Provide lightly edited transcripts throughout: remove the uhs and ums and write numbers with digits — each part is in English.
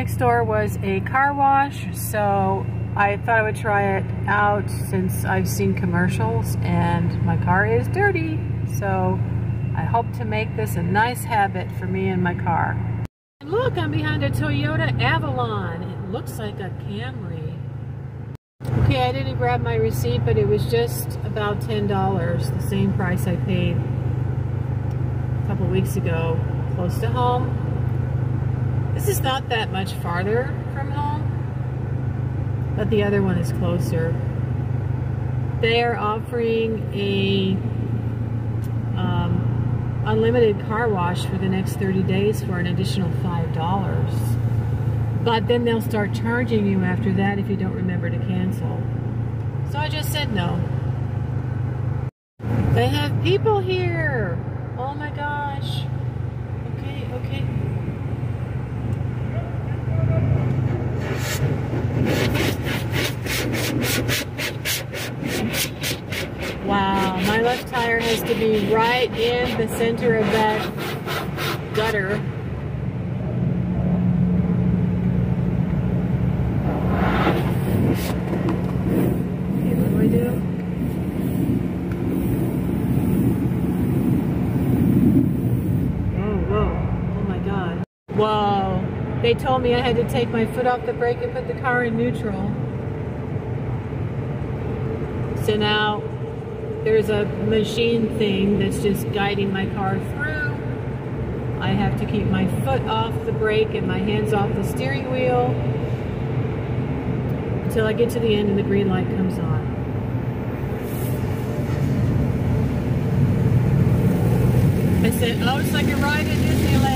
next door was a car wash, so I thought I would try it out since I've seen commercials and my car is dirty. So I hope to make this a nice habit for me and my car. And look, I'm behind a Toyota Avalon. It looks like a Camry. Okay, I didn't grab my receipt, but it was just about $10, the same price I paid a couple weeks ago, close to home. This is not that much farther from home, but the other one is closer. They are offering a unlimited car wash for the next 30 days for an additional $5. But then they'll start charging you after that if you don't remember to cancel. So I just said no. They have people here. Oh my gosh. Okay, okay. Wow, my left tire has to be right in the center of that gutter. Okay, what do I do? Whoa, whoa, oh my God. Whoa. They told me I had to take my foot off the brake and put the car in neutral. So now there's a machine thing that's just guiding my car through. I have to keep my foot off the brake and my hands off the steering wheel until I get to the end and the green light comes on. I said, oh, it's like a ride in Disneyland.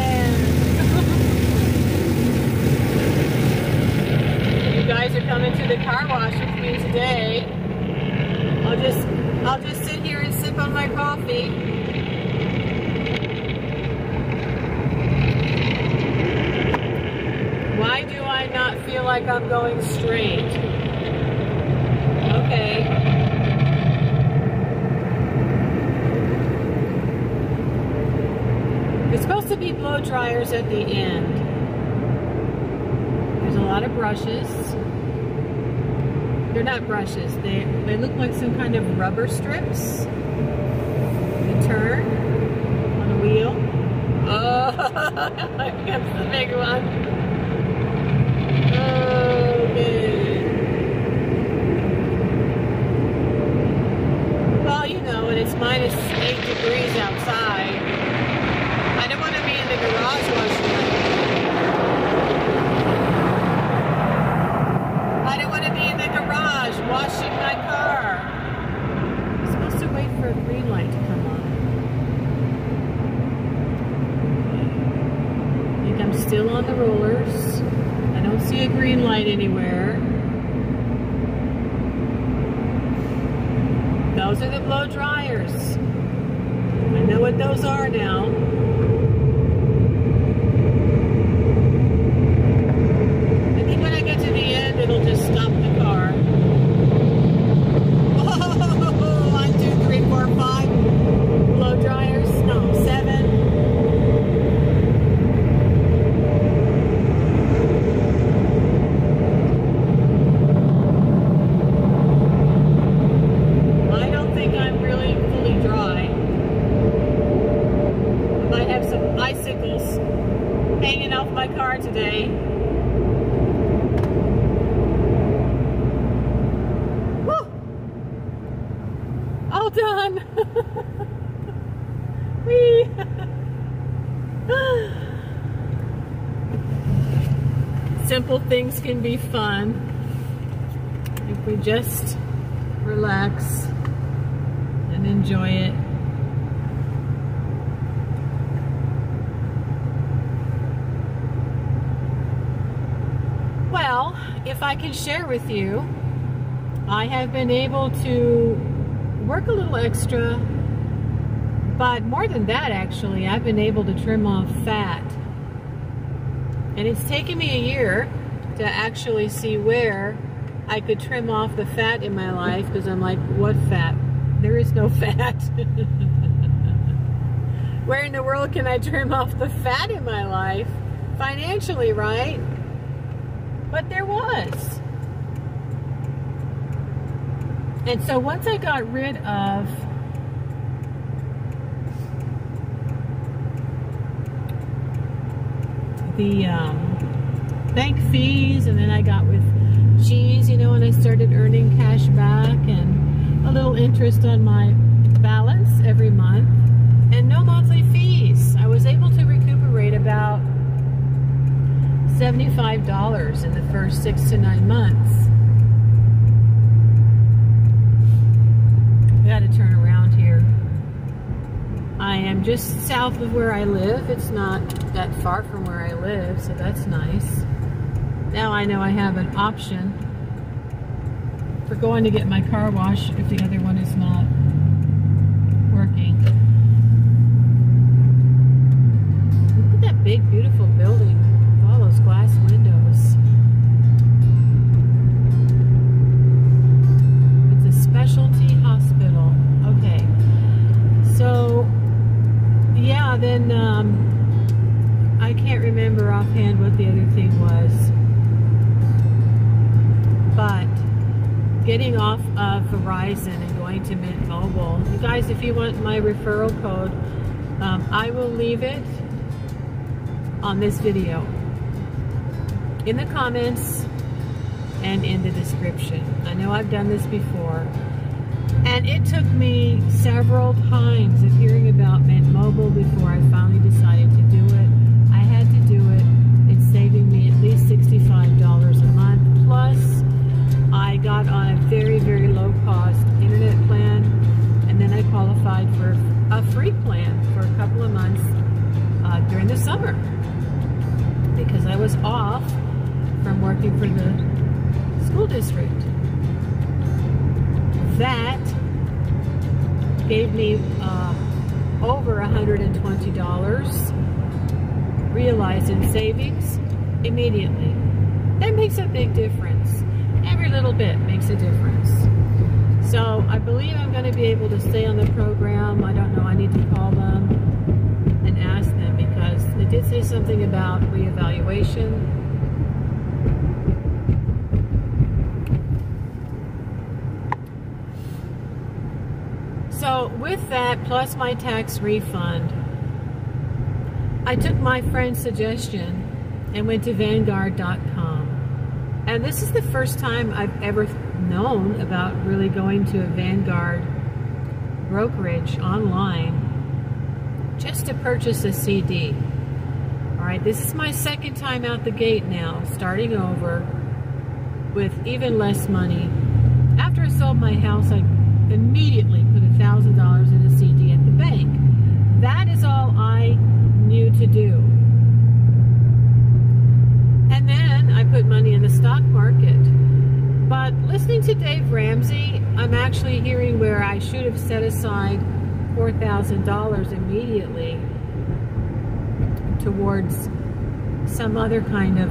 You guys are coming to the car wash with me today. I'll just sit here and sip on my coffee. Why do I not feel like I'm going straight? Okay. There's supposed to be blow dryers at the end. There's a lot of brushes. They're not brushes, they look like some kind of rubber strips. You turn on a wheel. Oh, that's the big one. Oh, man. Well, you know, and it's -8 degrees outside. I don't want to be in the garage washing. Washing my car. I'm supposed to wait for a green light to come on. I think I'm still on the rollers. I don't see a green light anywhere. Those are the blow dryers. I know what those are now. I think when I get to the end, it'll just stop the car. Simple things can be fun if we just relax and enjoy it. Well, if I can share with you, I have been able to work a little extra, but more than that, actually, I've been able to trim off fat. And it's taken me a year to actually see where I could trim off the fat in my life, because I'm like, what fat? There is no fat. Where in the world can I trim off the fat in my life? Financially, right? but there was. And so once I got rid of the bank fees, and then I got with Cheese, you know, and I started earning cash back and a little interest on my balance every month and no monthly fees, I was able to recuperate about $75 in the first 6 to 9 months. Got to turn around here. I am just south of where I live. It's not that far from where I live, so that's nice. Now I know I have an option for going to get my car wash if the other one is not working. Look at that big, beautiful building with all those glass windows. It's a specialty hospital. Okay. So, yeah, then I can't remember offhand what the other thing was, but getting off of Verizon and going to Mint Mobile. You guys, if you want my referral code, I will leave it on this video, in the comments, and in the description. I know I've done this before. And it took me several times of hearing about Mint Mobile before I finally decided to do it. I had to do it. It's saving me at least $65 a month. Plus, I got on a very, very low cost internet plan, and then I qualified for a free plan for a couple of months during the summer because I was off from working for the school district. That gave me over $120 realized in savings immediately. That makes a big difference. Every little bit makes a difference. So I believe I'm going to be able to stay on the program. I don't know. I need to call them and ask them because they did say something about reevaluation. So with that, plus my tax refund, I took my friend's suggestion and went to Vanguard.com. And this is the first time I've ever known about really going to a Vanguard brokerage online just to purchase a CD. All right, this is my second time out the gate now, starting over with even less money. After I sold my house, I immediately put $1,000 in a CD at the bank. That is all I knew to do. And then I put money in the stock market. But listening to Dave Ramsey, I'm actually hearing where I should have set aside $4,000 immediately towards some other kind of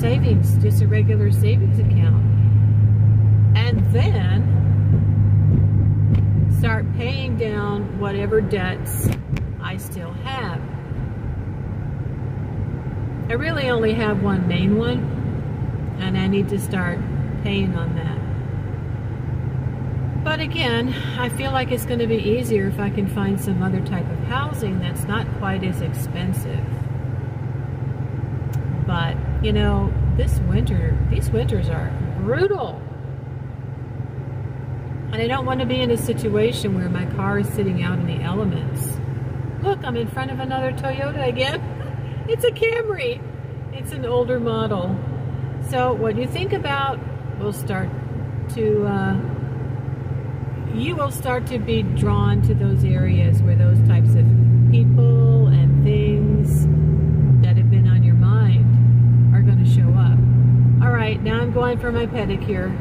savings, just a regular savings account. And then start paying down whatever debts I still have. I really only have one main one, and I need to start paying on that. But again, I feel like it's going to be easier if I can find some other type of housing that's not quite as expensive. But, you know, this winter, these winters are brutal. And I don't want to be in a situation where my car is sitting out in the elements. Look, I'm in front of another Toyota again. It's a Camry. It's an older model. So what you think about will start to, you will start to be drawn to those areas where those types of people and things that have been on your mind are going to show up. All right, now I'm going for my pedicure.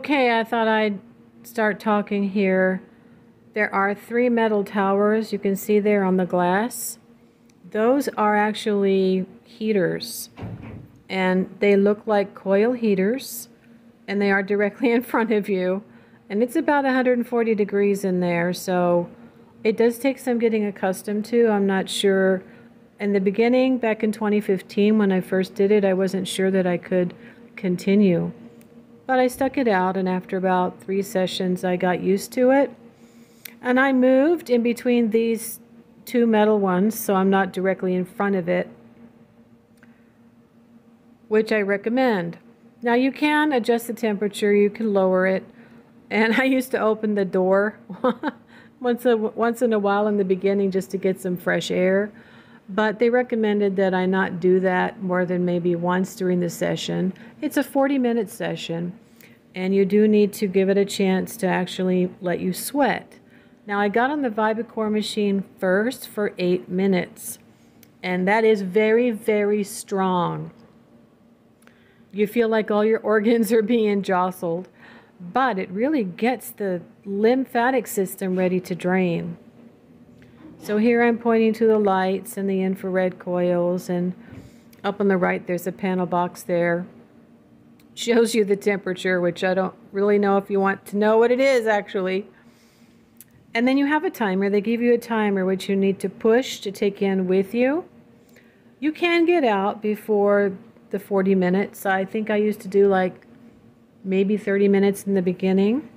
Okay, I thought I'd start talking here. There are three metal towers you can see there on the glass. Those are actually heaters, and they look like coil heaters, and they are directly in front of you, and it's about 140 degrees in there, so it does take some getting accustomed to. I'm not sure. In the beginning, back in 2015 when I first did it, I wasn't sure that I could continue. But I stuck it out, and after about 3 sessions I got used to it. And I moved in between these 2 metal ones, so I'm not directly in front of it, which I recommend. Now you can adjust the temperature, you can lower it, and I used to open the door once in a while in the beginning just to get some fresh air, but they recommended that I not do that more than maybe once during the session. It's a 40-minute session, and you do need to give it a chance to actually let you sweat. Now, I got on the Vibe Core machine first for 8 minutes, and that is very, very strong. You feel like all your organs are being jostled, but it really gets the lymphatic system ready to drain. So here I'm pointing to the lights and the infrared coils, and up on the right there's a panel box there. Shows you the temperature, which I don't really know if you want to know what it is actually. And then you have a timer. They give you a timer which you need to push to take in with you. You can get out before the 40 minutes. I think I used to do like maybe 30 minutes in the beginning.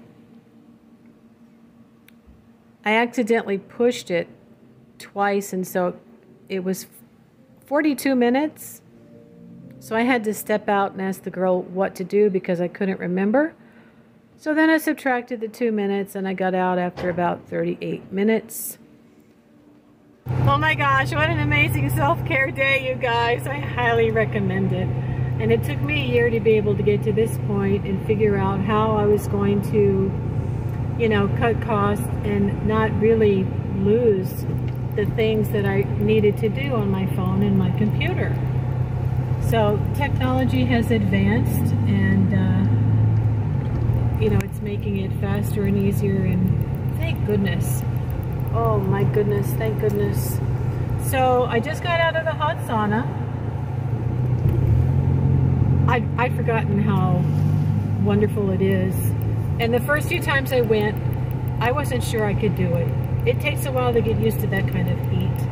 I accidentally pushed it twice, and so it was 42 minutes, so I had to step out and ask the girl what to do because I couldn't remember. So then I subtracted the 2 minutes, and I got out after about 38 minutes. Oh my gosh, what an amazing self-care day, you guys. I highly recommend it. And it took me a year to be able to get to this point and figure out how I was going to, you know, cut costs and not really lose the things that I needed to do on my phone and my computer. So technology has advanced, and you know, it's making it faster and easier, and thank goodness. Oh my goodness, thank goodness. So I just got out of the hot sauna. I'd forgotten how wonderful it is, and the first few times I went, I wasn't sure I could do it. It takes a while to get used to that kind of heat.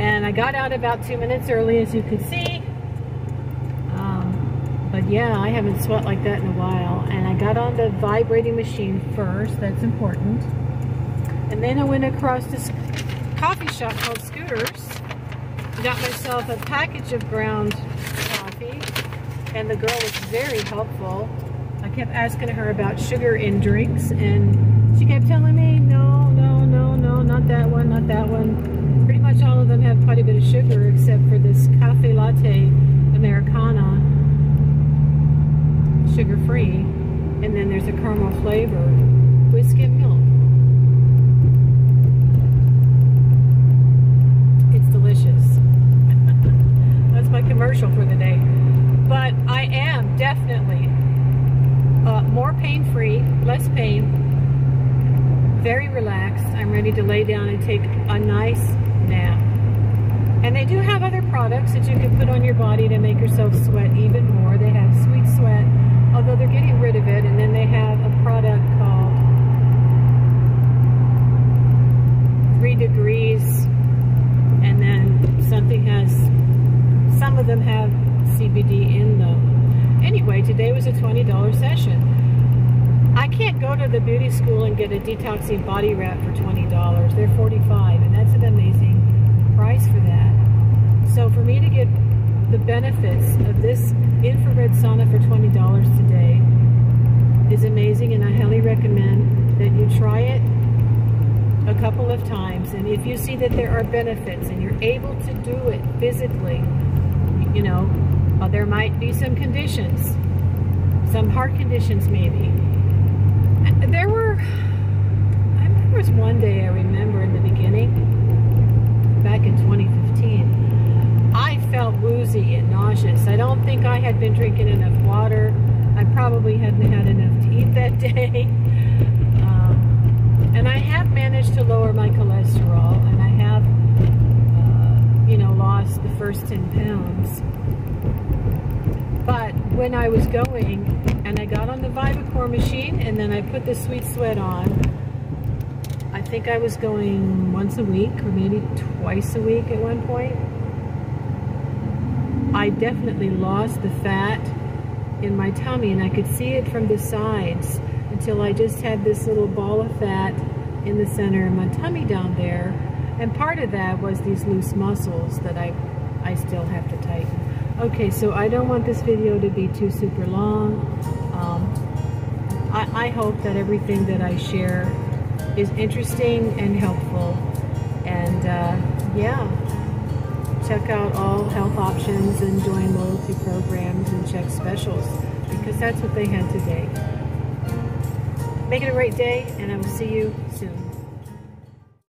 And I got out about 2 minutes early, as you could see. But yeah, I haven't sweat like that in a while. And I got on the vibrating machine first, that's important. And then I went across this coffee shop called Scooters. Got myself a package of ground coffee. And the girl was very helpful. I kept asking her about sugar in drinks, and she kept telling me, no, not that one. Pretty much all of them have quite a bit of sugar, except for this cafe latte Americana, sugar-free, and then there's a caramel flavor, whiskey and milk. It's delicious. That's my commercial for the day. But I am definitely more pain-free, less pain, very relaxed. I'm ready to lay down and take a nice nap. And they do have other products that you can put on your body to make yourself sweat even more. They have sweet sweat, although they're getting rid of it, and then they have a product called 3 Degrees, and then some of them have CBD in them. Anyway, today was a $20 session. I can't go to the beauty school and get a detoxing body wrap for $20. They're $45, and that's an amazing price for that. So for me to get the benefits of this infrared sauna for $20 today is amazing, and I highly recommend that you try it a couple of times. And if you see that there are benefits and you're able to do it physically, you know, there might be some conditions, some heart conditions maybe. There was one day I remember in the beginning, back in 2015, I felt woozy and nauseous. I don't think I had been drinking enough water. I probably hadn't had enough to eat that day. And I have managed to lower my cholesterol, and I have, lost the first 10 pounds. But when I was going, and I got on the Vibe Core machine, and then I put the Sweet Sweat on, I think I was going once a week, or maybe twice a week at one point. I definitely lost the fat in my tummy, and I could see it from the sides until I just had this little ball of fat in the center of my tummy down there. And part of that was these loose muscles that I still have to tighten. Okay, so I don't want this video to be too super long. I hope that everything that I share is interesting and helpful. And check out all health options and join loyalty programs and check specials, because that's what they had today. Make it a great day, and I will see you soon.